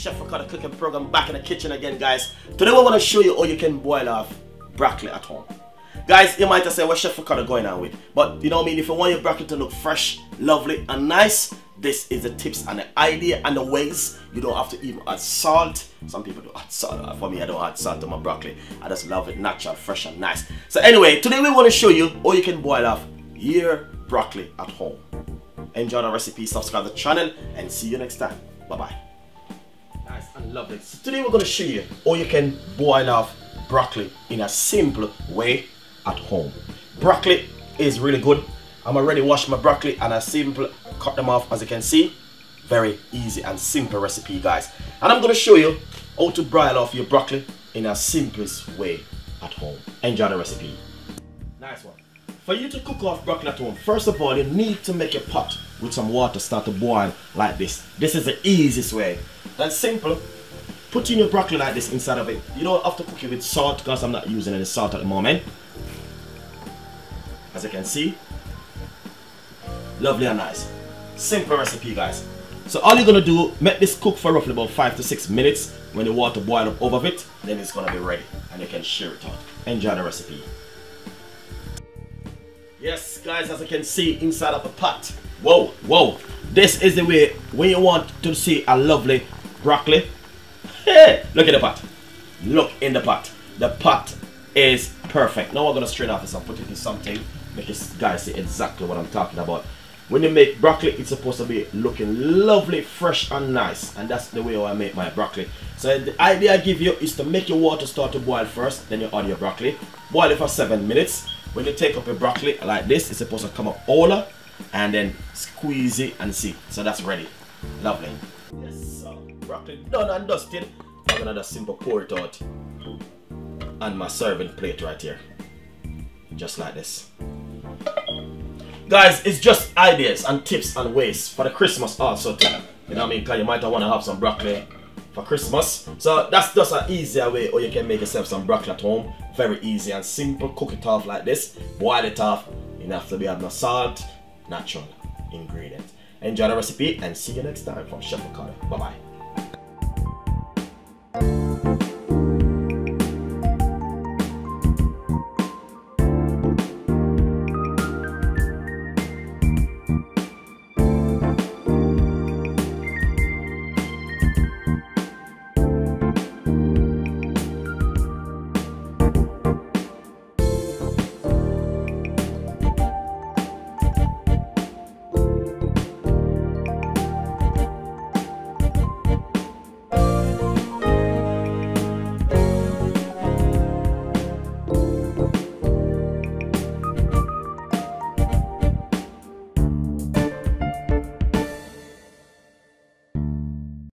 Chef Picard cooking program back in the kitchen again, guys. Today we're going to show you how you can boil off broccoli at home. Guys, you might have said, what's Chef Picard going on with? But you know what I mean, if you want your broccoli to look fresh, lovely and nice, this is the tips and the idea and the ways. You don't have to even add salt. Some people do add salt. For me, I don't add salt to my broccoli. I just love it natural, fresh and nice. So anyway, today we want to show you how you can boil off your broccoli at home. Enjoy the recipe, subscribe to the channel and see you next time. Bye-bye. Nice and lovely. So today we're going to show you how you can boil off broccoli in a simple way at home. Broccoli is really good. I'm already washed my broccoli and I simply cut them off, as you can see. Very easy and simple recipe, guys. And I'm going to show you how to boil off your broccoli in a simplest way at home. Enjoy the recipe. Nice one. For you to cook off broccoli at home, first of all, you need to make a pot with some water start to boil like this. This is the easiest way. That's simple. Put in your broccoli like this inside of it. You don't have to cook it with salt because I'm not using any salt at the moment. As you can see, lovely and nice. Simple recipe, guys. So all you're gonna do, make this cook for roughly about 5 to 6 minutes. When the water boils up over it, then it's gonna be ready and you can share it out. Enjoy the recipe. Yes, guys, as you can see inside of the pot. Whoa, whoa. This is the way when you want to see a lovely broccoli. Hey, look at the pot. Look in the pot. The pot is perfect. Now we're gonna strain off this and put it in something. Make you guys see exactly what I'm talking about. When you make broccoli, it's supposed to be looking lovely, fresh and nice. And that's the way I make my broccoli. So the idea I give you is to make your water start to boil first, then you add your broccoli. Boil it for 7 minutes. When you take up your broccoli like this, it's supposed to come up older and then squeeze it and see. So that's ready. Lovely. Yes, so broccoli done and dusted. I'm gonna just simply pour it out on my serving plate right here. Just like this. Guys, it's just ideas and tips and ways for the Christmas also too. You know what I mean? Because you might wanna have some broccoli for Christmas. So that's just an easier way or you can make yourself some broccoli at home. Very easy and simple. Cook it off like this. Boil it off. You don't have to be adding no salt. Natural ingredients. Enjoy the recipe and see you next time from Chef Picard. Bye bye.